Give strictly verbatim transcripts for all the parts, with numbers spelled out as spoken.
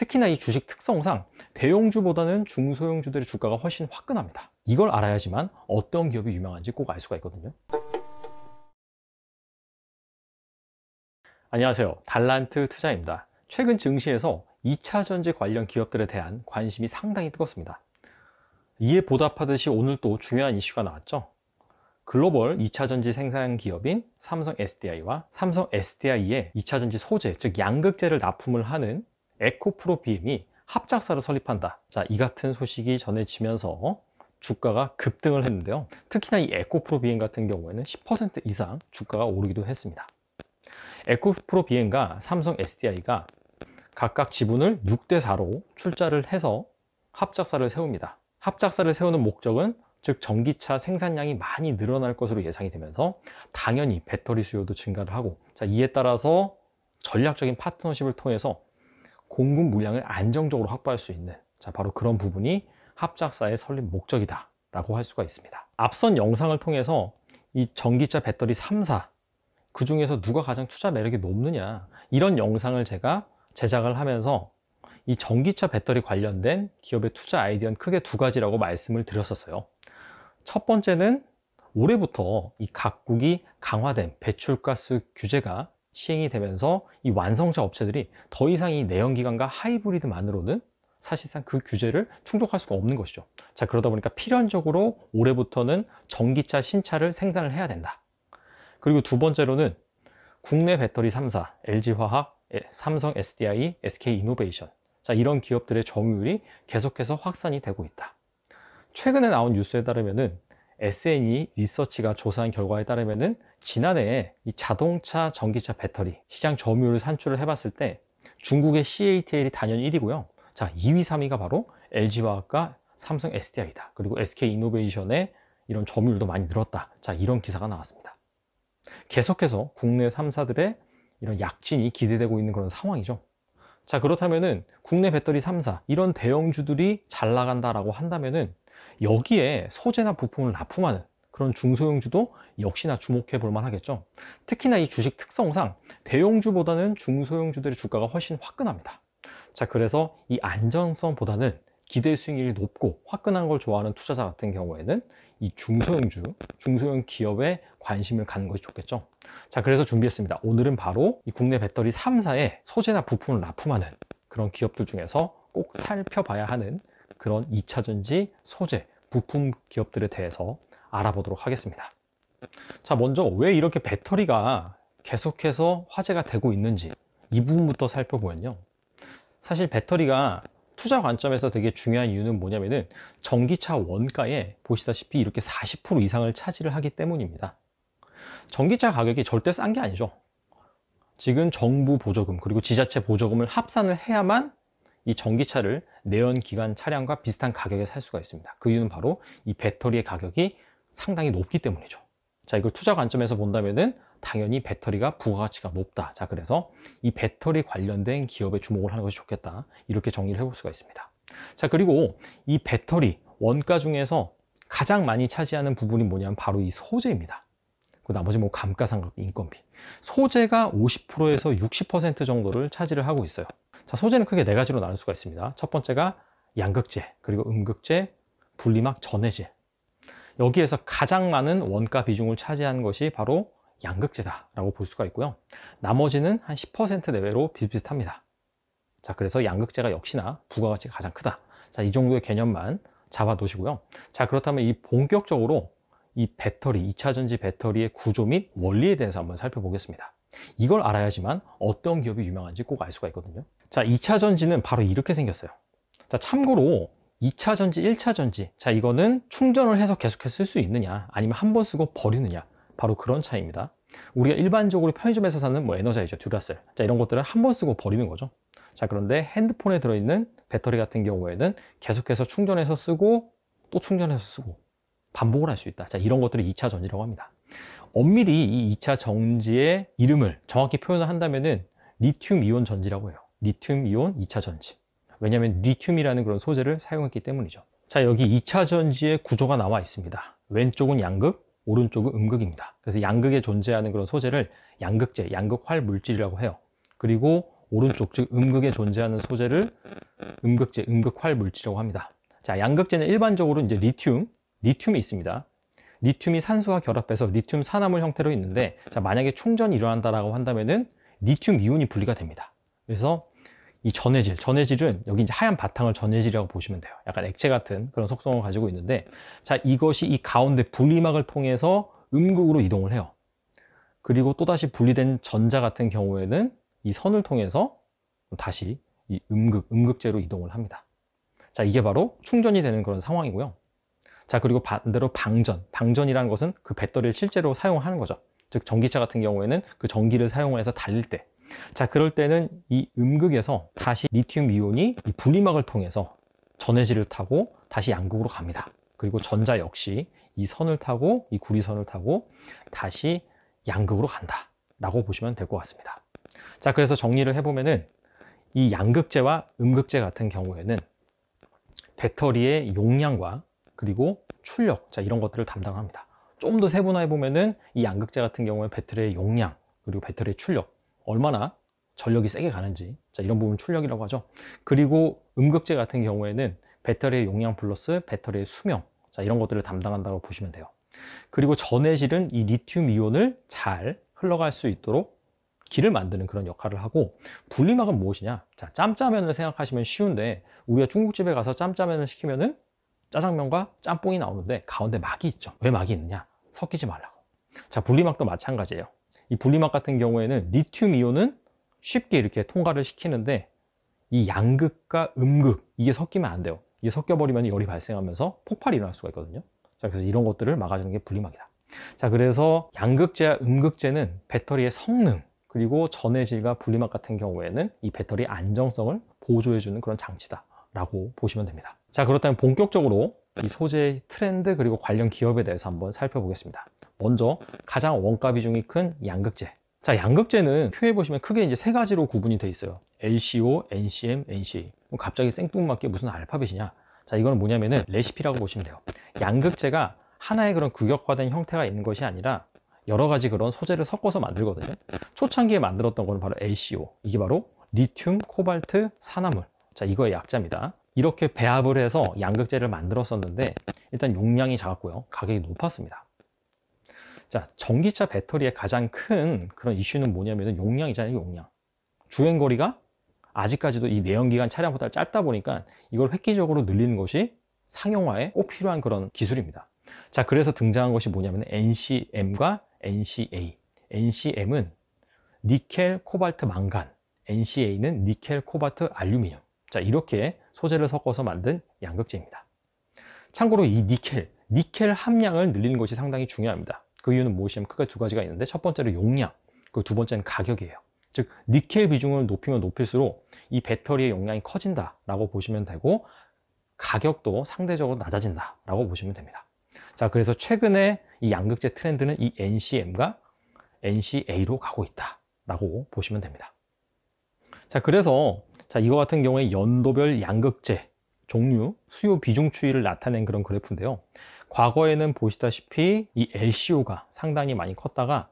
특히나 이 주식 특성상 대형주보다는 중소형주들의 주가가 훨씬 화끈합니다. 이걸 알아야지만 어떤 기업이 유명한지 꼭 알 수가 있거든요. 안녕하세요. 달란트 투자입니다. 최근 증시에서 이 차 전지 관련 기업들에 대한 관심이 상당히 뜨겁습니다. 이에 보답하듯이 오늘 또 중요한 이슈가 나왔죠. 글로벌 이 차 전지 생산 기업인 삼성 에스디아이와 삼성 에스디아이의 이 차 전지 소재, 즉 양극재를 납품을 하는 에코프로비엠이 합작사를 설립한다. 자, 이 같은 소식이 전해지면서 주가가 급등을 했는데요. 특히나 이 에코프로비엠 같은 경우에는 십 퍼센트 이상 주가가 오르기도 했습니다. 에코프로비엠과 삼성 에스디아이가 각각 지분을 육 대 사로 출자를 해서 합작사를 세웁니다. 합작사를 세우는 목적은 즉 전기차 생산량이 많이 늘어날 것으로 예상이 되면서 당연히 배터리 수요도 증가를 하고, 자, 이에 따라서 전략적인 파트너십을 통해서 공급 물량을 안정적으로 확보할 수 있는, 자, 바로 그런 부분이 합작사의 설립 목적이다 라고 할 수가 있습니다. 앞선 영상을 통해서 이 전기차 배터리 삼 사, 그 중에서 누가 가장 투자 매력이 높느냐, 이런 영상을 제가 제작을 하면서 이 전기차 배터리 관련된 기업의 투자 아이디어는 크게 두 가지라고 말씀을 드렸었어요. 첫 번째는 올해부터 이 각국이 강화된 배출가스 규제가 시행이 되면서 이 완성차 업체들이 더 이상 이 내연기관과 하이브리드만으로는 사실상 그 규제를 충족할 수가 없는 것이죠. 자, 그러다 보니까 필연적으로 올해부터는 전기차 신차를 생산을 해야 된다. 그리고 두 번째로는 국내 배터리 삼 사, 엘지화학, 삼성 에스디아이, 에스케이이노베이션, 자, 이런 기업들의 점유율이 계속해서 확산이 되고 있다. 최근에 나온 뉴스에 따르면은 에스엔이 리서치가 조사한 결과에 따르면은 지난해에 이 자동차, 전기차, 배터리 시장 점유율을 산출을 해봤을 때 중국의 씨에이티엘이 단연 일 위고요. 자, 이 위, 삼 위가 바로 엘지화학과 삼성 에스디아이다. 그리고 에스케이이노베이션의 이런 점유율도 많이 늘었다. 자, 이런 기사가 나왔습니다. 계속해서 국내 삼 사들의 이런 약진이 기대되고 있는 그런 상황이죠. 자, 그렇다면은 국내 배터리 삼 사, 이런 대형주들이 잘 나간다라고 한다면은 여기에 소재나 부품을 납품하는 그런 중소형주도 역시나 주목해 볼 만하겠죠. 특히나 이 주식 특성상 대형주보다는 중소형주들의 주가가 훨씬 화끈합니다. 자, 그래서 이 안정성보다는 기대 수익률이 높고 화끈한 걸 좋아하는 투자자 같은 경우에는 이 중소형주, 중소형 기업에 관심을 갖는 것이 좋겠죠. 자, 그래서 준비했습니다. 오늘은 바로 이 국내 배터리 삼 사의 소재나 부품을 납품하는 그런 기업들 중에서 꼭 살펴봐야 하는 그런 이 차 전지 소재, 부품 기업들에 대해서 알아보도록 하겠습니다. 자, 먼저 왜 이렇게 배터리가 계속해서 화제가 되고 있는지 이 부분부터 살펴보면요. 사실 배터리가 투자 관점에서 되게 중요한 이유는 뭐냐면은 전기차 원가에 보시다시피 이렇게 사십 퍼센트 이상을 차지를 하기 때문입니다. 전기차 가격이 절대 싼 게 아니죠. 지금 정부 보조금 그리고 지자체 보조금을 합산을 해야만 이 전기차를 내연기관 차량과 비슷한 가격에 살 수가 있습니다. 그 이유는 바로 이 배터리의 가격이 상당히 높기 때문이죠. 자, 이걸 투자 관점에서 본다면은 당연히 배터리가 부가가치가 높다. 자, 그래서 이 배터리 관련된 기업에 주목을 하는 것이 좋겠다. 이렇게 정리를 해볼 수가 있습니다. 자, 그리고 이 배터리 원가 중에서 가장 많이 차지하는 부분이 뭐냐면 바로 이 소재입니다. 그 나머지 뭐 감가상각, 인건비. 소재가 오십 퍼센트에서 육십 퍼센트 정도를 차지를 하고 있어요. 자, 소재는 크게 네 가지로 나눌 수가 있습니다. 첫 번째가 양극재, 그리고 음극재, 분리막, 전해질. 여기에서 가장 많은 원가 비중을 차지하는 것이 바로 양극재다라고 볼 수가 있고요. 나머지는 한 십 퍼센트 내외로 비슷비슷합니다. 자, 그래서 양극재가 역시나 부가가치가 가장 크다. 자, 이 정도의 개념만 잡아 놓으시고요. 자, 그렇다면 이 본격적으로 이 배터리, 이 차 전지 배터리의 구조 및 원리에 대해서 한번 살펴보겠습니다. 이걸 알아야지만 어떤 기업이 유명한지 꼭 알 수가 있거든요. 자, 이 차 전지는 바로 이렇게 생겼어요. 자, 참고로 이 차 전지, 일 차 전지, 자, 이거는 충전을 해서 계속해서 쓸 수 있느냐, 아니면 한 번 쓰고 버리느냐, 바로 그런 차이입니다. 우리가 일반적으로 편의점에서 사는 뭐 에너자이저, 듀라셀, 자, 이런 것들은 한 번 쓰고 버리는 거죠. 자, 그런데 핸드폰에 들어있는 배터리 같은 경우에는 계속해서 충전해서 쓰고 또 충전해서 쓰고 반복을 할 수 있다. 자, 이런 것들을 이 차 전지라고 합니다. 엄밀히 이 이 차 전지의 이름을 정확히 표현을 한다면은 리튬 이온 전지라고 해요. 리튬 이온 이 차 전지. 왜냐하면 리튬이라는 그런 소재를 사용했기 때문이죠. 자, 여기 이 차 전지의 구조가 나와 있습니다. 왼쪽은 양극, 오른쪽은 음극입니다. 그래서 양극에 존재하는 그런 소재를 양극재, 양극활 물질이라고 해요. 그리고 오른쪽, 즉 음극에 존재하는 소재를 음극재, 음극활 물질이라고 합니다. 자, 양극재는 일반적으로 이제 리튬, 리튬이 있습니다. 리튬이 산소와 결합해서 리튬 산화물 형태로 있는데, 자, 만약에 충전이 일어난다라고 한다면은 리튬 이온이 분리가 됩니다. 그래서 이 전해질, 전해질은 여기 이제 하얀 바탕을 전해질이라고 보시면 돼요. 약간 액체 같은 그런 속성을 가지고 있는데, 자, 이것이 이 가운데 분리막을 통해서 음극으로 이동을 해요. 그리고 또다시 분리된 전자 같은 경우에는 이 선을 통해서 다시 이 음극, 음극재로 이동을 합니다. 자, 이게 바로 충전이 되는 그런 상황이고요. 자, 그리고 반대로 방전, 방전이라는 것은 그 배터리를 실제로 사용하는 거죠. 즉 전기차 같은 경우에는 그 전기를 사용을 해서 달릴 때, 자, 그럴 때는 이 음극에서 다시 리튬 이온이 이 분리막을 통해서 전해질을 타고 다시 양극으로 갑니다. 그리고 전자 역시 이 선을 타고, 이 구리선을 타고 다시 양극으로 간다 라고 보시면 될 것 같습니다. 자, 그래서 정리를 해보면은 이 양극재와 음극재 같은 경우에는 배터리의 용량과 그리고 출력, 자, 이런 것들을 담당합니다. 좀 더 세분화해 보면은 이 양극재 같은 경우에 배터리의 용량 그리고 배터리의 출력, 얼마나 전력이 세게 가는지, 자, 이런 부분 출력이라고 하죠. 그리고 음극재 같은 경우에는 배터리의 용량 플러스 배터리의 수명, 자, 이런 것들을 담당한다고 보시면 돼요. 그리고 전해질은 이 리튬 이온을 잘 흘러갈 수 있도록 길을 만드는 그런 역할을 하고, 분리막은 무엇이냐, 자, 짬짜면을 생각하시면 쉬운데, 우리가 중국집에 가서 짬짜면을 시키면은 짜장면과 짬뽕이 나오는데 가운데 막이 있죠. 왜 막이 있느냐, 섞이지 말라고. 자, 분리막도 마찬가지예요. 이 분리막 같은 경우에는 리튬 이온은 쉽게 이렇게 통과를 시키는데 이 양극과 음극, 이게 섞이면 안 돼요. 이게 섞여버리면 열이 발생하면서 폭발이 일어날 수가 있거든요. 자, 그래서 이런 것들을 막아주는 게 분리막이다. 자, 그래서 양극재와 음극재는 배터리의 성능, 그리고 전해질과 분리막 같은 경우에는 이 배터리의 안정성을 보조해주는 그런 장치다 라고 보시면 됩니다. 자, 그렇다면 본격적으로 이 소재의 트렌드 그리고 관련 기업에 대해서 한번 살펴보겠습니다. 먼저 가장 원가 비중이 큰 양극재. 자, 양극재는 표에 보시면 크게 이제 세 가지로 구분이 돼 있어요. 엘씨오, 엔씨엠, 엔씨에이. 갑자기 생뚱맞게 무슨 알파벳이냐? 자, 이건 뭐냐면은 레시피라고 보시면 돼요. 양극재가 하나의 그런 규격화된 형태가 있는 것이 아니라 여러 가지 그런 소재를 섞어서 만들거든요. 초창기에 만들었던 건 바로 엘씨오. 이게 바로 리튬, 코발트, 산화물. 자, 이거의 약자입니다. 이렇게 배합을 해서 양극재를 만들었었는데 일단 용량이 작았고요, 가격이 높았습니다. 자, 전기차 배터리의 가장 큰 그런 이슈는 뭐냐면 용량이잖아요, 용량. 주행거리가 아직까지도 이 내연기관 차량보다 짧다 보니까 이걸 획기적으로 늘리는 것이 상용화에 꼭 필요한 그런 기술입니다. 자, 그래서 등장한 것이 뭐냐면 엔씨엠과 엔씨에이. 엔씨엠은 니켈, 코발트, 망간, 엔씨에이는 니켈, 코발트, 알루미늄. 자, 이렇게 소재를 섞어서 만든 양극재입니다. 참고로 이 니켈, 니켈 함량을 늘리는 것이 상당히 중요합니다. 그 이유는 무엇이냐면 크게 두 가지가 있는데, 첫 번째로 용량, 그 두 번째는 가격이에요. 즉 니켈 비중을 높이면 높일수록 이 배터리의 용량이 커진다 라고 보시면 되고, 가격도 상대적으로 낮아진다 라고 보시면 됩니다. 자, 그래서 최근에 이 양극재 트렌드는 이 엔씨엠과 엔씨에이로 가고 있다 라고 보시면 됩니다. 자, 그래서 자, 이거 같은 경우에 연도별 양극재 종류, 수요 비중 추이를 나타낸 그런 그래프인데요. 과거에는 보시다시피 이 엘씨오가 상당히 많이 컸다가,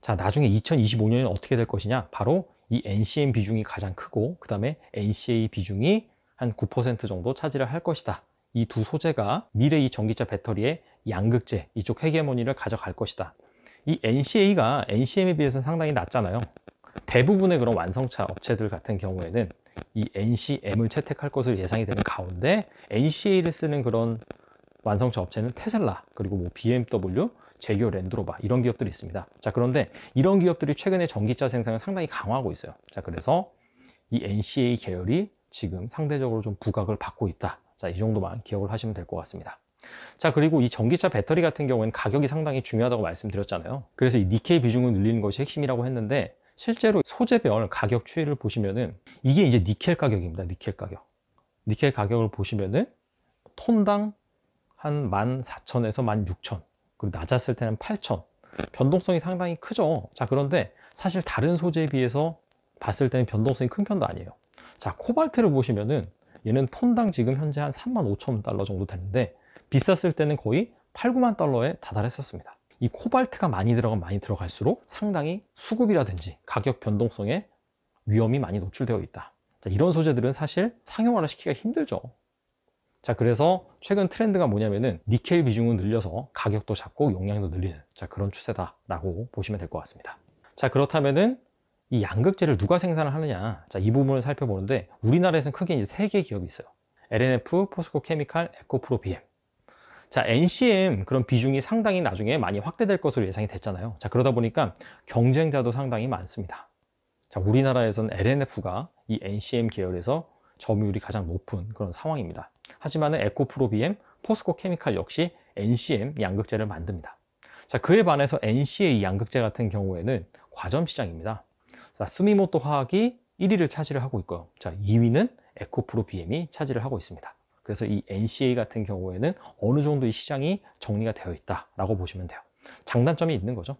자, 나중에 이천이십오 년에는 어떻게 될 것이냐, 바로 이 엔씨엠 비중이 가장 크고 그 다음에 엔씨에이 비중이 한 구 퍼센트 정도 차지를 할 것이다. 이 두 소재가 미래 이 전기차 배터리의 양극재, 이쪽 헤게모니를 가져갈 것이다. 이 엔씨에이가 엔씨엠에 비해서는 상당히 낮잖아요. 대부분의 그런 완성차 업체들 같은 경우에는 이 엔씨엠을 채택할 것을 예상이 되는 가운데 엔씨에이를 쓰는 그런 완성차 업체는 테슬라, 그리고 뭐 비엠더블유, 제기어 랜드로버, 이런 기업들이 있습니다. 자, 그런데 이런 기업들이 최근에 전기차 생산을 상당히 강화하고 있어요. 자, 그래서 이 엔씨에이 계열이 지금 상대적으로 좀 부각을 받고 있다. 자, 이 정도만 기억을 하시면 될 것 같습니다. 자, 그리고 이 전기차 배터리 같은 경우에는 가격이 상당히 중요하다고 말씀드렸잖아요. 그래서 이 니켈 비중을 늘리는 것이 핵심이라고 했는데, 실제로 소재별 가격 추이를 보시면은 이게 이제 니켈 가격입니다. 니켈 가격. 니켈 가격을 보시면은 톤당 한 만 사천에서 만 육천, 그리고 낮았을 때는 팔천. 변동성이 상당히 크죠. 자, 그런데 사실 다른 소재에 비해서 봤을 때는 변동성이 큰 편도 아니에요. 자, 코발트를 보시면은 얘는 톤당 지금 현재 한 삼만 오천 달러 정도 되는데 비쌌을 때는 거의 팔, 구만 달러에 다달했었습니다. 이 코발트가 많이 들어가면 많이 들어갈수록 상당히 수급이라든지 가격 변동성에 위험이 많이 노출되어 있다. 자, 이런 소재들은 사실 상용화를 시키기가 힘들죠. 자, 그래서 최근 트렌드가 뭐냐면은 니켈 비중을 늘려서 가격도 잡고 용량도 늘리는 자, 그런 추세다라고 보시면 될 것 같습니다. 자, 그렇다면은 이 양극재를 누가 생산을 하느냐, 자, 이 부분을 살펴보는데 우리나라에서는 크게 이제 세 개 기업이 있어요. 엘엔에프, 포스코케미칼, 에코프로비엠. 자, 엔씨엠 그런 비중이 상당히 나중에 많이 확대될 것으로 예상이 됐잖아요. 자, 그러다 보니까 경쟁자도 상당히 많습니다. 자, 우리나라에서는 엘엔에프가 이 엔씨엠 계열에서 점유율이 가장 높은 그런 상황입니다. 하지만 에코프로비엠, 포스코케미칼 역시 엔씨엠 양극재를 만듭니다. 자, 그에 반해서 엔씨의 양극재 같은 경우에는 과점 시장입니다. 자, 스미모토 화학이 일 위를 차지를 하고 있고요. 자, 이 위는 에코프로비엠이 차지를 하고 있습니다. 그래서 이 엔씨에이 같은 경우에는 어느 정도 이 시장이 정리가 되어 있다라고 보시면 돼요. 장단점이 있는 거죠.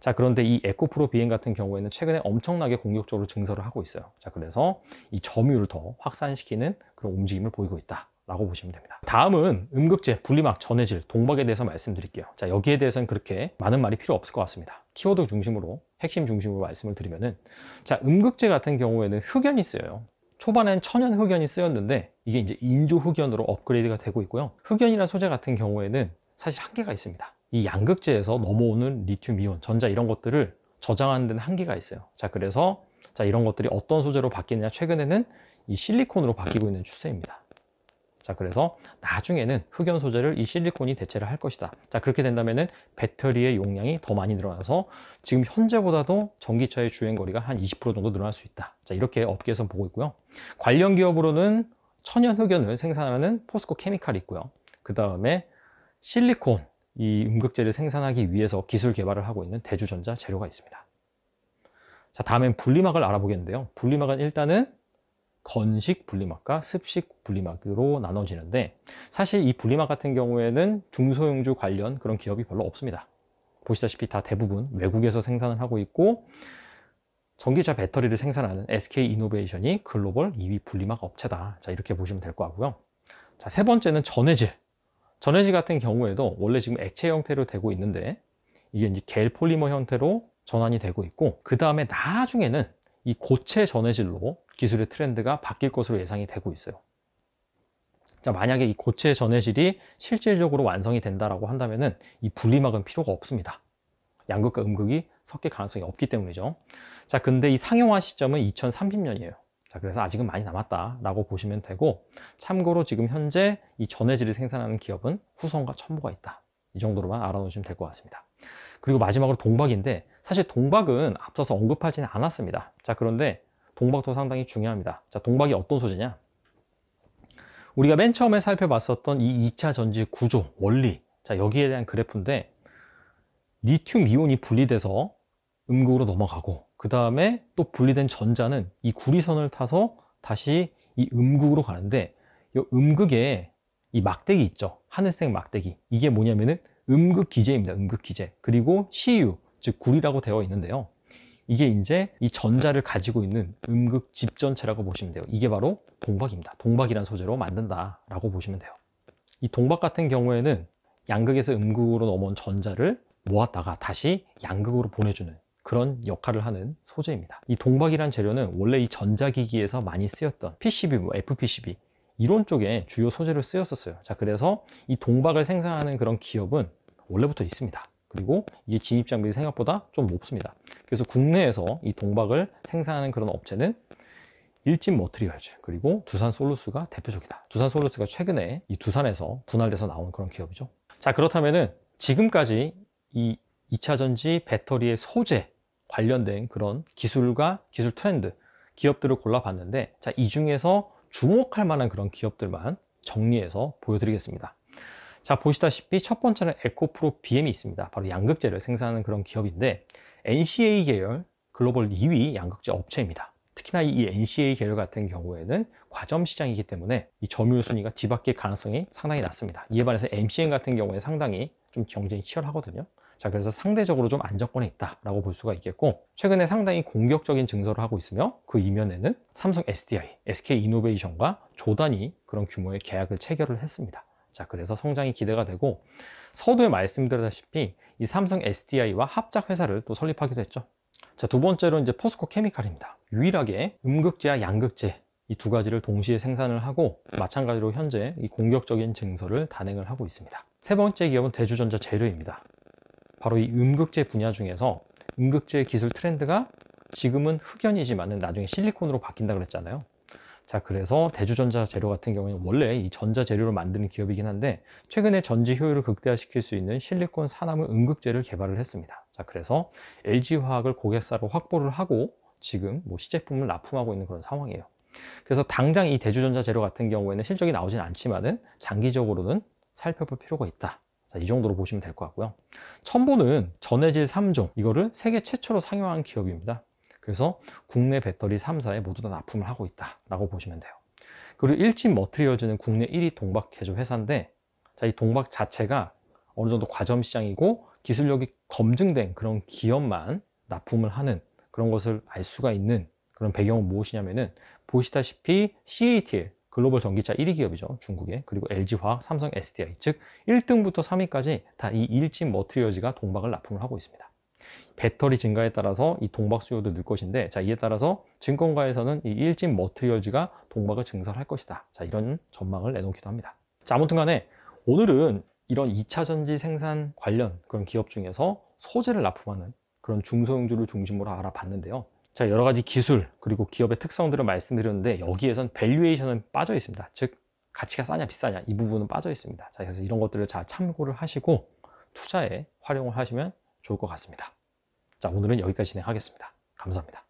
자, 그런데 이 에코프로비엠 같은 경우에는 최근에 엄청나게 공격적으로 증설을 하고 있어요. 자, 그래서 이 점유율을 더 확산시키는 그런 움직임을 보이고 있다라고 보시면 됩니다. 다음은 음극재, 분리막, 전해질, 동박에 대해서 말씀드릴게요. 자, 여기에 대해서는 그렇게 많은 말이 필요 없을 것 같습니다. 키워드 중심으로, 핵심 중심으로 말씀을 드리면은, 자, 음극재 같은 경우에는 흑연이 쓰여요. 초반엔 천연 흑연이 쓰였는데 이게 이제 인조 흑연으로 업그레이드가 되고 있고요. 흑연이라는 소재 같은 경우에는 사실 한계가 있습니다. 이 양극재에서 넘어오는 리튬 이온, 전자 이런 것들을 저장하는 데는 한계가 있어요. 자, 그래서 자, 이런 것들이 어떤 소재로 바뀌느냐, 최근에는 이 실리콘으로 바뀌고 있는 추세입니다. 자, 그래서 나중에는 흑연 소재를 이 실리콘이 대체를 할 것이다. 자, 그렇게 된다면은 배터리의 용량이 더 많이 늘어나서 지금 현재보다도 전기차의 주행 거리가 한 이십 퍼센트 정도 늘어날 수 있다. 자, 이렇게 업계에서 보고 있고요. 관련 기업으로는 천연 흑연을 생산하는 포스코케미칼이 있고요. 그 다음에 실리콘, 이 음극재를 생산하기 위해서 기술 개발을 하고 있는 대주전자 재료가 있습니다. 자, 다음엔 분리막을 알아보겠는데요. 분리막은 일단은 건식 분리막과 습식 분리막으로 나눠지는데, 사실 이 분리막 같은 경우에는 중소형주 관련 그런 기업이 별로 없습니다. 보시다시피 다 대부분 외국에서 생산을 하고 있고, 전기차 배터리를 생산하는 에스케이이노베이션이 글로벌 이 위 분리막 업체다. 자, 이렇게 보시면 될 것 같고요. 자, 세 번째는 전해질. 전해질 같은 경우에도 원래 지금 액체 형태로 되고 있는데 이게 이제 겔 폴리머 형태로 전환이 되고 있고, 그 다음에 나중에는 이 고체 전해질로 기술의 트렌드가 바뀔 것으로 예상이 되고 있어요. 자, 만약에 이 고체 전해질이 실질적으로 완성이 된다라고 한다면은 이 분리막은 필요가 없습니다. 양극과 음극이 섞일 가능성이 없기 때문이죠. 자, 근데 이 상용화 시점은 이천삼십 년이에요. 자, 그래서 아직은 많이 남았다라고 보시면 되고, 참고로 지금 현재 이 전해질을 생산하는 기업은 후성과 첨보가 있다. 이 정도로만 알아놓으시면 될 것 같습니다. 그리고 마지막으로 동박인데, 사실 동박은 앞서서 언급하지는 않았습니다. 자, 그런데 동박도 상당히 중요합니다. 자, 동박이 어떤 소재냐? 우리가 맨 처음에 살펴봤었던 이 이 차 전지 구조, 원리. 자, 여기에 대한 그래프인데, 리튬 이온이 분리돼서 음극으로 넘어가고, 그 다음에 또 분리된 전자는 이 구리선을 타서 다시 이 음극으로 가는데, 이 음극에 이 막대기 있죠? 하늘색 막대기. 이게 뭐냐면은 음극기제입니다. 음극기제. 그리고 씨유, 즉 구리라고 되어 있는데요. 이게 이제 이 전자를 가지고 있는 음극 집전체라고 보시면 돼요. 이게 바로 동박입니다. 동박이란 소재로 만든다라고 보시면 돼요. 이 동박 같은 경우에는 양극에서 음극으로 넘어온 전자를 모았다가 다시 양극으로 보내주는 그런 역할을 하는 소재입니다. 이 동박이란 재료는 원래 이 전자기기에서 많이 쓰였던 피씨비, 뭐 에프피씨비 이런 쪽에 주요 소재로 쓰였었어요. 자, 그래서 이 동박을 생산하는 그런 기업은 원래부터 있습니다. 그리고 이게 진입장벽이 생각보다 좀 높습니다. 그래서 국내에서 이 동박을 생산하는 그런 업체는 일진 머티리얼즈, 그리고 두산솔루스가 대표적이다. 두산솔루스가 최근에 이 두산에서 분할돼서 나온 그런 기업이죠. 자, 그렇다면은 지금까지 이 이 차 전지 배터리의 소재 관련된 그런 기술과 기술 트렌드 기업들을 골라봤는데, 자, 이 중에서 주목할 만한 그런 기업들만 정리해서 보여드리겠습니다. 자, 보시다시피 첫 번째는 에코프로비엠이 있습니다. 바로 양극재를 생산하는 그런 기업인데, 엔씨에이 계열 글로벌 이 위 양극재 업체입니다. 특히나 이 엔씨에이 계열 같은 경우에는 과점 시장이기 때문에 이 점유율 순위가 뒤바뀔 가능성이 상당히 낮습니다. 이에 반해서 엠씨엔 같은 경우에 상당히 좀 경쟁이 치열하거든요. 자, 그래서 상대적으로 좀 안정권에 있다라고 볼 수가 있겠고, 최근에 상당히 공격적인 증설을 하고 있으며, 그 이면에는 삼성 에스디아이, 에스케이이노베이션과 조단이 그런 규모의 계약을 체결을 했습니다. 자, 그래서 성장이 기대가 되고, 서두에 말씀드렸다시피 이 삼성 에스디아이와 합작 회사를 또 설립하기도 했죠. 자, 두 번째로 이제 포스코케미칼입니다. 유일하게 음극재와 양극재 이 두 가지를 동시에 생산을 하고 마찬가지로 현재 이 공격적인 증설을 단행을 하고 있습니다. 세 번째 기업은 대주전자 재료입니다. 바로 이 음극재 분야 중에서 음극재 기술 트렌드가 지금은 흑연이지만은 나중에 실리콘으로 바뀐다 그랬잖아요. 자, 그래서 대주전자 재료 같은 경우에는 원래 이 전자 재료로 만드는 기업이긴 한데 최근에 전지 효율을 극대화시킬 수 있는 실리콘 산화물 음극재를 개발을 했습니다. 자, 그래서 엘지화학을 고객사로 확보를 하고 지금 뭐 시제품을 납품하고 있는 그런 상황이에요. 그래서 당장 이 대주전자 재료 같은 경우에는 실적이 나오진 않지만은 장기적으로는 살펴볼 필요가 있다. 자, 이 정도로 보시면 될 것 같고요. 첨보는 전해질 삼 종 이거를 세계 최초로 상용화한 기업입니다. 그래서 국내 배터리 삼 사에 모두 다 납품을 하고 있다라고 보시면 돼요. 그리고 일진 머티리얼즈는 국내 일 위 동박 제조 회사인데, 자, 이 동박 자체가 어느 정도 과점 시장이고 기술력이 검증된 그런 기업만 납품을 하는 그런 것을 알 수가 있는 그런 배경은 무엇이냐면은 보시다시피 씨에이티엘 글로벌 전기차 일 위 기업이죠, 중국에. 그리고 엘지화학, 삼성 에스디아이, 즉 일 등부터 삼 위까지 다 이 일진 머티리얼즈가 동박을 납품을 하고 있습니다. 배터리 증가에 따라서 이 동박 수요도 늘 것인데, 자, 이에 따라서 증권가에서는 이 일진 머티리얼즈가 동박을 증설할 것이다. 자, 이런 전망을 내놓기도 합니다. 자, 아무튼 간에 오늘은 이런 이 차 전지 생산 관련 그런 기업 중에서 소재를 납품하는 그런 중소형주를 중심으로 알아봤는데요. 자, 여러 가지 기술 그리고 기업의 특성들을 말씀드렸는데 여기에선 밸류에이션은 빠져 있습니다. 즉 가치가 싸냐 비싸냐 이 부분은 빠져 있습니다. 자, 그래서 이런 것들을 잘 참고를 하시고 투자에 활용을 하시면 좋을 것 같습니다. 자, 오늘은 여기까지 진행하겠습니다. 감사합니다.